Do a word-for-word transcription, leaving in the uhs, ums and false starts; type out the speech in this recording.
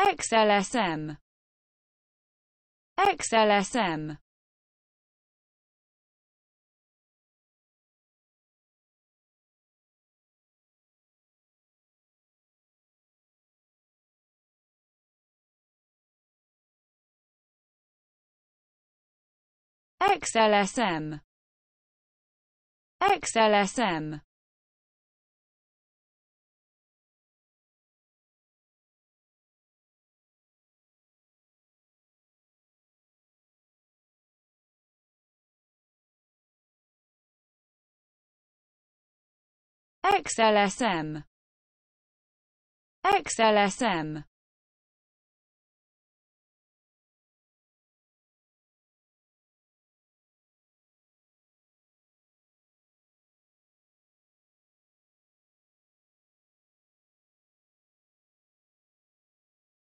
X L S M X L S M X L S M X L S M X L S M X L S M